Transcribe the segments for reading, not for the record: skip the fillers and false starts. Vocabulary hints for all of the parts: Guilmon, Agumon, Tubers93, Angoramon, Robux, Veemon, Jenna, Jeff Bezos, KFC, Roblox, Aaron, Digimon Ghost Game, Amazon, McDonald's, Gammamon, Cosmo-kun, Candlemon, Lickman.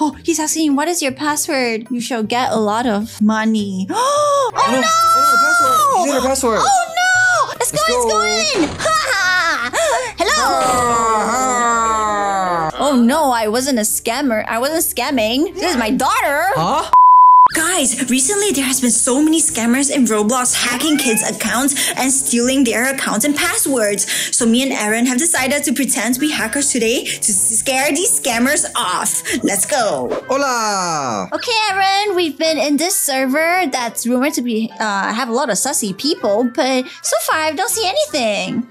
Oh, he's asking, what is your password? You shall get a lot of money. Oh, no! Oh, no! Password. He's in her password. Oh, no! Let's go in! Ha! Hello! Oh, no, I wasn't a scammer. I wasn't scamming. This is my daughter. Huh? Guys, recently there has been so many scammers in Roblox hacking kids' accounts and stealing their accounts and passwords. So me and Aaron have decided to pretend to be hackers today to scare these scammers off. Let's go. Hola. Okay, Aaron, we've been in this server that's rumored to be have a lot of sussy people, but so far I don't see anything.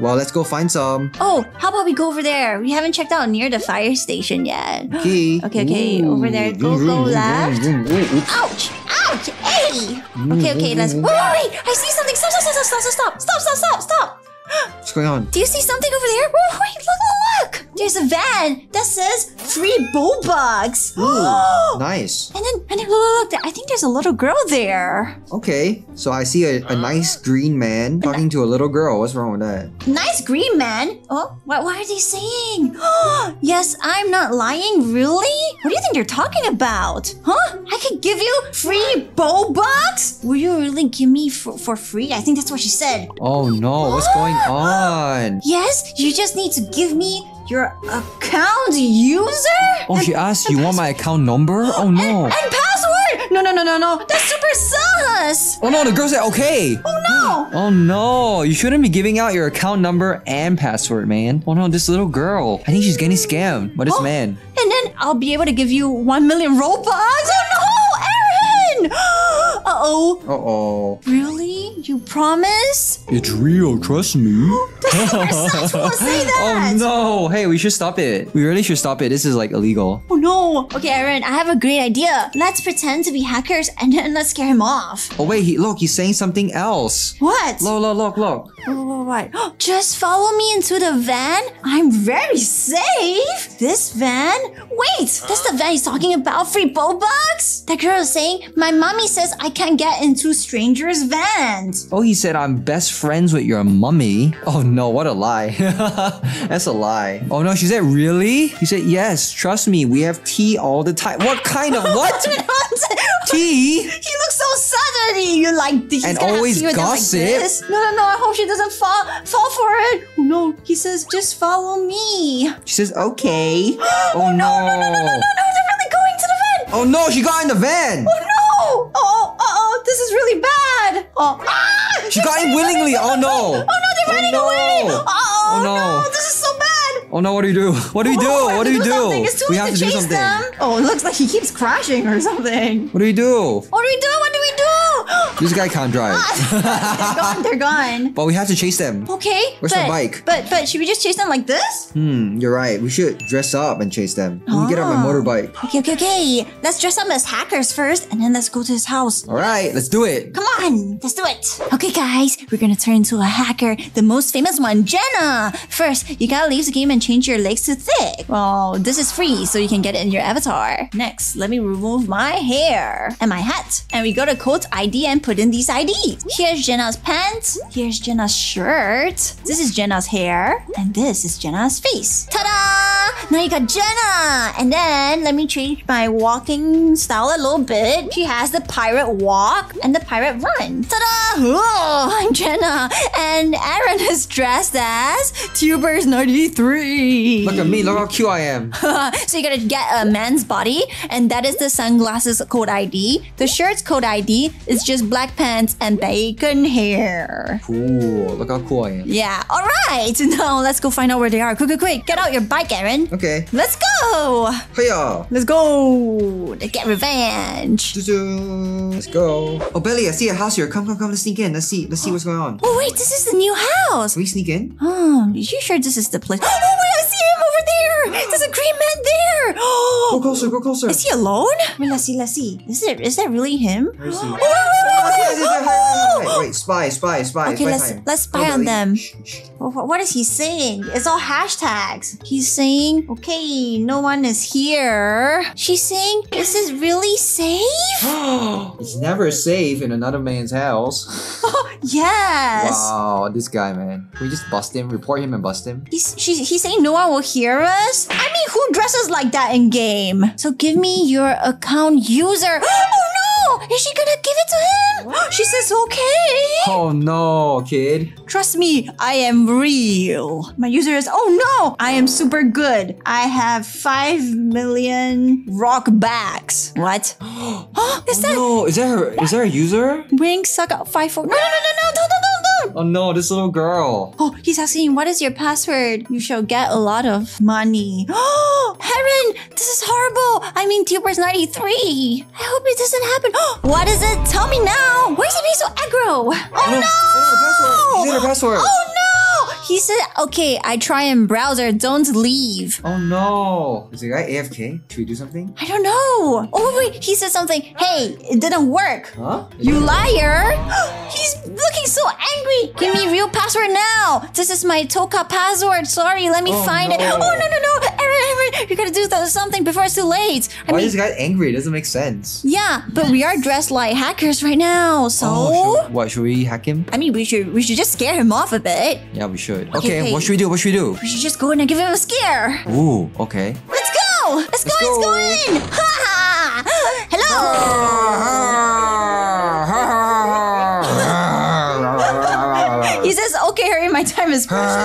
Well, let's go find some. Oh, how about we go over there? We haven't checked out near the fire station yet. Okay. Okay. Ooh. Over there. Go left. Ouch! Ouch! Hey! Okay, let's... Wait, wait, wait! I see something! Stop! What's going on? Do you see something over there? Wait, look! There's a van that says free Robux. Ooh, nice. And then look, I think there's a little girl there. Okay, so I see a nice green man talking to a little girl. What's wrong with that? Nice green man? Oh, what are they saying? Yes, I'm not lying, really? What do you think they're talking about? Huh? I could give you free Robux? Will you really give me for free? I think that's what she said. Oh no, what's going on? Yes, you just need to give me your account user? Oh, she asked, you want my account number? Oh, no. And password! No. That's super sus! Oh, no, the girl said okay. Oh, no. Oh, no. You shouldn't be giving out your account number and password, man. Oh, no, this little girl. I think she's getting scammed by this man. And then I'll be able to give you 1 million Robux? Oh, no, Aaron! Uh-oh. Uh-oh. Really? You promise? It's real, trust me. Say that. Oh no, hey, we should stop it. We really should stop it. This is like illegal. Oh no. Okay, Aaron, I have a great idea. Let's pretend to be hackers and then let's scare him off. Oh wait, he's saying something else. What? Look. What? Just follow me into the van. I'm very safe. This van? Wait, that's the van he's talking about. Free Robux? That girl is saying, my mommy says I can't get into strangers' vans. Oh, he said I'm best friends with your mummy. Oh no, what a lie. That's a lie. Oh no, she said really? He said yes, trust me, we have tea all the time. What kind of what? Tea? He looks so suddenly. You like this? And always gossip? Like this. No, I hope she doesn't fall for it. Oh no, he says just follow me. She says okay. Oh no, they're really going to the van. Oh no, she got in the van. Oh no. Oh, this is really bad. Oh. She got in willingly. Oh no. Oh no, they're running away. Oh no, this is so bad. Oh no, what do you do? What do you do? It's too late to chase them. Oh, it looks like he keeps crashing or something. What do we do? This guy can't drive. They're gone. But we have to chase them. Okay. Where's the bike? But should we just chase them like this? You're right. We should dress up and chase them. We can get on my motorbike. Okay. Let's dress up as hackers first and then let's go to his house. Alright, let's do it. Come on, let's do it. Okay guys, we're gonna turn into a hacker, the most famous one, Jenna. First, you gotta leave the game and change your legs to thick. Well, this is free, so you can get it in your avatar. Next, let me remove my hair and my hat. And we go to Codes ID and put in these IDs. Here's Jenna's pants. Here's Jenna's shirt. This is Jenna's hair. And this is Jenna's face. Ta-da! Now you got Jenna! And then, let me change my walking style a little bit. She has the pirate walk and the pirate run. Ta-da! Oh, I'm Jenna! And Aaron is dressed as Tubers93. Look at me, look how cute I am. So you gotta get a man's body, and that is the sunglasses code ID. The shirt's code ID is just black pants and bacon hair. Cool, look how cool I am. Yeah, alright, now let's go find out where they are. Quick, get out your bike, Aaron. Okay. Let's go! Hiya! Let's go! Let's get revenge. Let's go. Oh, Belly, I see a house here. Come, let's sneak in. Let's see what's going on. Oh wait, this is the new house. Can we sneak in? Oh, are you sure this is the place? Oh wait, I see him over there! There's a green man there! Go closer. Is he alone? Wait, let's see. Is that really him? Where is he? Oh, wait, spy. Okay, let's spy on them. What is he saying? It's all hashtags. He's saying, okay, no one is here. She's saying, is this really safe? It's never safe in another man's house. Yes. Wow, this guy, man. Can we just bust him? Report him and bust him? He's saying no one will hear us? I mean, me who dresses like that in game. So give me your account user. Oh no! Is she gonna give it to him? What? She says okay. Oh no, kid. Trust me, I am real. My user is, oh no, I am super good. I have 5 million rock bags. What? Huh? Is that? Oh no, is that her? Is that a user? Wing suck out 5 4. No, no, no, no, no, no, no. Oh no, this little girl. Oh, he's asking, what is your password? You shall get a lot of money. Oh, Aaron, this is horrible. I mean, Tubers93. I hope it doesn't happen. Oh, what is it? Tell me now. Why is it being so aggro? Oh no! Oh, password. She did her password. Oh no! He said, okay, I try in browser, don't leave. Oh no. Is the guy AFK? Should we do something? I don't know. Oh wait, he said something. Hey, it didn't work. Huh? You liar. He's looking so angry. Give me real password now. This is my Toka password. Sorry, let me find it. Oh no, no, no. Aaron, you gotta do something before it's too late. Why is this guy angry? It doesn't make sense. Yeah, but we are dressed like hackers right now, so... Oh, should we hack him? I mean, we should just scare him off a bit. Yeah, we should. Okay, what should we do? What should we do? We should just go in and give him a scare. Ooh, okay. Let's go! Let's go in! Ha ha! Hello! He says, okay, hurry, my time is precious.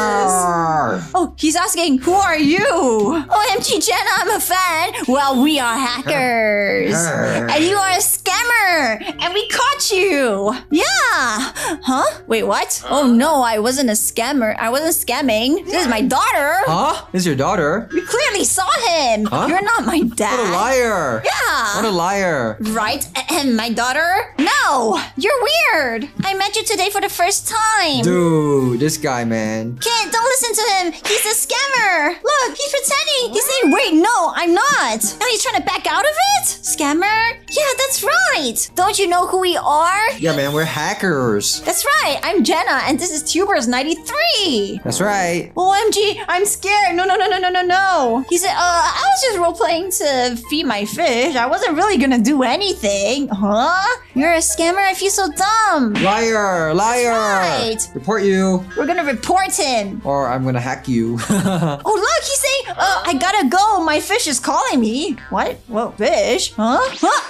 Oh, he's asking, who are you? OMG, Jenna, I'm a fan. Well, we are hackers. And you are a scammer. And we caught you. Yeah. Huh? Wait, what? Oh no, I wasn't a scammer. I wasn't scamming. This is my daughter. Huh? This is your daughter? You clearly saw him. Huh? You're not my dad. What a liar. Yeah. What a liar. Right? And my daughter? No, you're weird. I met you today for the first time. Dude, this guy, man. Kid, don't listen to him. He's a scammer. Look, he's pretending. He's saying, wait, no, I'm not. Now he's trying to back out of it? Scammer? Yeah, that's right. Don't you know who we are? Yeah, man, we're hackers. That's right. I'm Jenna, and this is Tubers93. That's right. OMG, I'm scared. No, no, no, no, no, no, no. He said, I was just role-playing to feed my fish. I wasn't really gonna do anything. Huh? You're a scammer? I feel so dumb. Liar, liar. That's right. Report you. We're gonna report him. Or I'm gonna hack you. Oh, look, he's saying, I gotta go. My fish is calling me. What? Well, fish? Huh?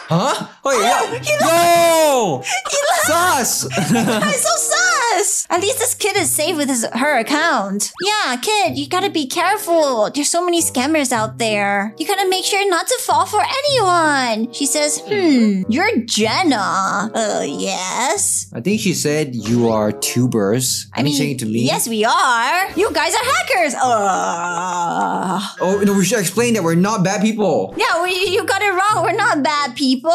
Huh? Wait, oh, yo! Sus! I'm so sus! At least this kid is safe with her account. Yeah, kid, you gotta be careful. There's so many scammers out there. You gotta make sure not to fall for anyone. She says, you're Jenna. Yes? I think she said you are tubers. I mean, saying to me? Yes, we are. You guys are hackers. Oh, no, we should explain that we're not bad people. Yeah, you got it wrong. We're not bad people.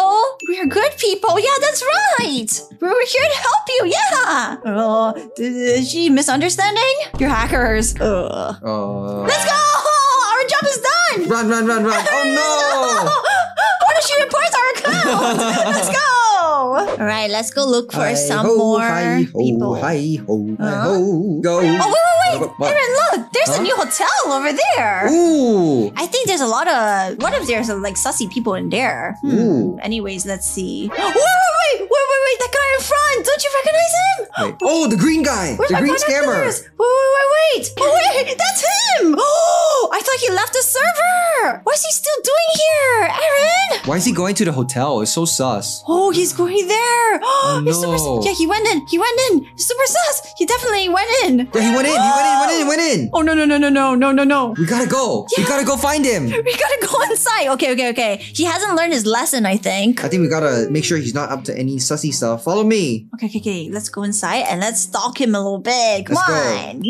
We're good people. Yeah, that's right. We were here to help you. Yeah. Oh, is she misunderstanding? You're hackers. Let's go. Our job is done. Run, run, run, run. Oh, no. What if she reports our account? Let's go. All right, let's go look for some more people. Hi-ho, go. Oh, wait, wait, wait. Aaron, look, there's a new hotel over there. Ooh. I think there's a lot of, there's like sussy people in there. Ooh. Anyways, let's see. Wait, that guy in front. Don't you recognize him? Wait. Oh, the green guy. Where's the green scammer. Wait, that's him. Oh, I thought he left the server. What's he still doing here, Aaron? Why is he going to the hotel? It's so sus. Oh, he's going there. Oh, no. It's super sus. Yeah, he went in. It's super sus. He definitely went in. Yeah, he went in. Oh, no. We gotta go. Yeah. We gotta go find him. We gotta go inside. Okay. He hasn't learned his lesson, I think. I think we gotta make sure he's not up to any sussy stuff. Follow me. Okay. Let's go inside and let's stalk him a little bit. Come on.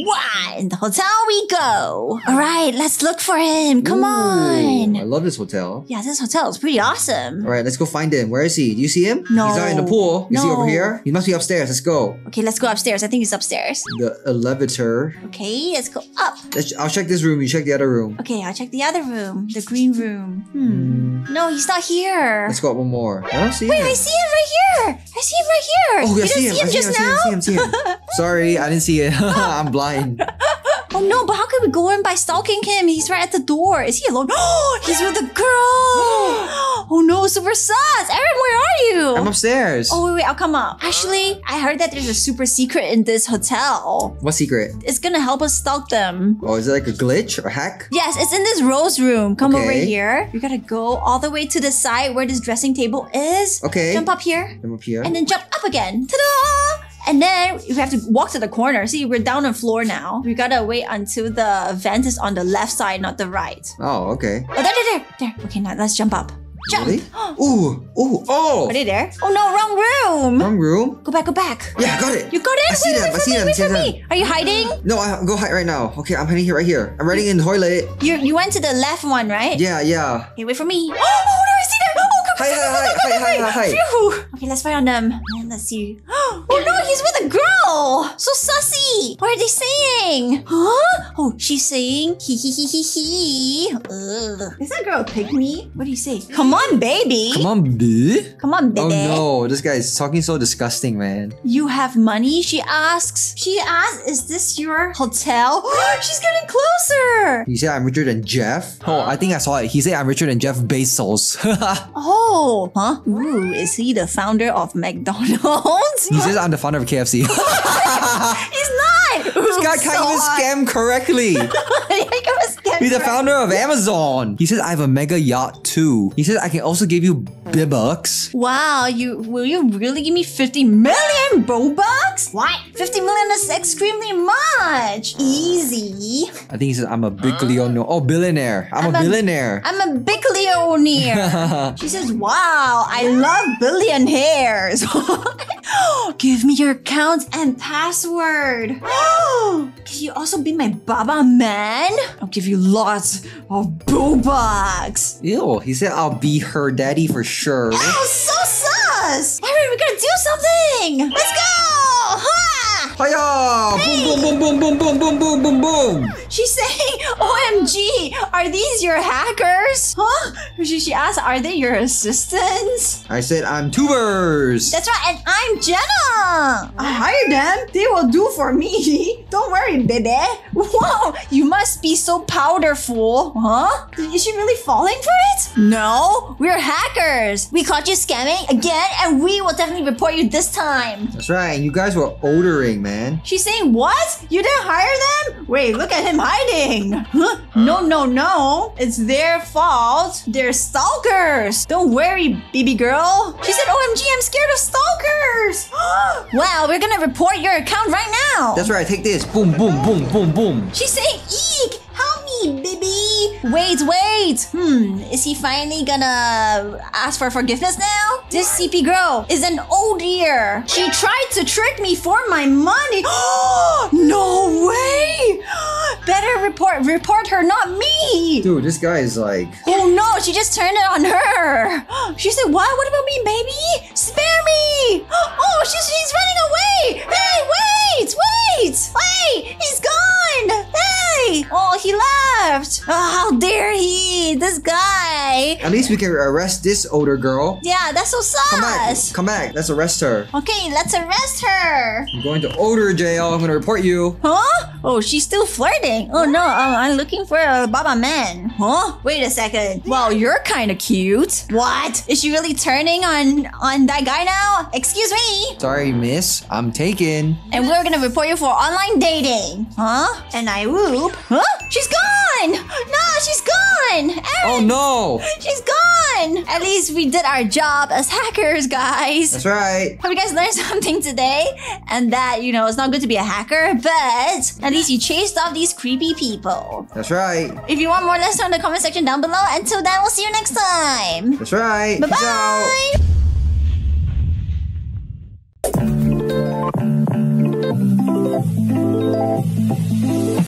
In the hotel we go. All right, let's look for him. Come on. I love this hotel. Yeah, this hotel is pretty awesome. All right, let's go find him. Where is he? Do you see him? No. He's out in the pool. Is he over here? He must be upstairs. Let's go. Okay, let's go upstairs. I think he's upstairs. The elevator. Okay, let's go up. I'll check this room. You check the other room. Okay, I'll check the other room. The green room. No, he's not here. Let's go up one more. I don't see him. Wait, I see him right here. I see him right here. Oh, yeah, I see him just now? Sorry, I didn't see it. I'm blind. Oh no, but how could we go in by stalking him? He's right at the door. Is he alone? Oh, he's with the girl. Oh no, super sus! Aaron, where are you? I'm upstairs. Oh, wait, I'll come up. Actually, I heard that there's a super secret in this hotel. What secret? It's gonna help us stalk them. Oh, is it like a glitch or a hack? Yes, it's in this Rose room. Come over here. You gotta go all the way to the side where this dressing table is. Okay. Jump up here. Jump up here. And then jump up again. Ta-da! And then we have to walk to the corner. See, we're down on floor now. We gotta wait until the vent is on the left side, not the right. Oh, okay. Oh, there. Okay, now let's jump up. Jump! Really? Ooh! Are they there? Oh no, wrong room! Wrong room? Go back! Yeah, I got it! You got it? Wait, I see them. Are you hiding? No, I'll go hide right now. Okay, I'm hiding here, right here. I'm running in the toilet. You went to the left one, right? Yeah. Okay, wait for me. Oh, no, I see them! Oh, hi. Okay, let's fight on them. And let's see. Oh no, he's with a girl! So sussy! What are they saying? Huh? Oh, she's saying hee. Is that girl a pygmy? What do you say? Come on, baby. Oh no, this guy is talking so disgusting, man. You have money? She asks. Is this your hotel? She's getting closer. He said I'm richer than Jeff. Oh, I think I saw it. He said I'm richer than Jeff Bezos. Oh, huh? Ooh, is he the founder of McDonald's? He says I'm the founder of KFC. He's not! Ooh, this guy can't even scam correctly. He's the founder of Amazon. He says I have a mega yacht too. He says I can also give you B-bucks. Wow, will you really give me 50 million B-bucks? What? 50 million is extremely much. Easy. I think he says I'm a big Leonor. Oh, billionaire. I'm a billionaire. I'm a big Leonor. She says, wow, I love billionaires. Give me your account and password. Oh, can you also be my Baba man? I'll give you lots of B-bucks. Ew, he said I'll be her daddy for sure. Oh, so sus! Aaron, we're gonna do something! Let's go! Ha! Hiya! Boom, boom, boom, boom, boom, boom, boom, boom, boom! She's saying, OMG, are these your hackers? Huh? She asked, are they your assistants? I said, I'm Tubers! That's right, and I'm Jenna! I hired them. They will do for me. Don't worry, baby. Whoa, you must be so powderful. Huh? Is she really falling for it? No, we're hackers. We caught you scamming again, and we will definitely report you this time. That's right, and you guys were ordering, man. She's saying, what? You didn't hire them? Wait, look at him hiding. Huh? No. It's their fault. They're stalkers. Don't worry, baby girl. She said, OMG, I'm scared of stalkers. Wow, we're gonna report your account right now. That's right, take this. Boom, boom, boom, boom, boom. She's saying, eek, help me, baby. Wait. Is he finally gonna ask for forgiveness now? This CP girl is an old dear. She tried to trick me for my money. No way. Better report her, not me. Dude, this guy is like... Oh no, she just turned it on her. She said, what? What about me, baby? Spare me. Oh, she's running away. Hey, wait. He's gone. Hey. Oh, he left. Oh, how dare he? This guy. At least we can arrest this older girl. Yeah, that's so sus. Come back. Let's arrest her. Okay, let's arrest her. I'm going to older jail. I'm gonna report you. Huh? Oh, she's still flirting. Oh no, I'm looking for a Baba man. Huh? Wait a second. Well, you're kind of cute. What? Is she really turning on that guy now? Excuse me. Sorry, miss. I'm taken. And we're gonna report you for online dating. Huh? And I whoop. Huh? She's gone! No, she's gone! Aaron, oh no! She's gone! At least we did our job as hackers, guys. That's right. Hope you guys learned something today. And that, you know, it's not good to be a hacker, but at least you chased off these creepy people. That's right. If you want more, let us know in the comment section down below. Until then, we'll see you next time. That's right. Bye-bye.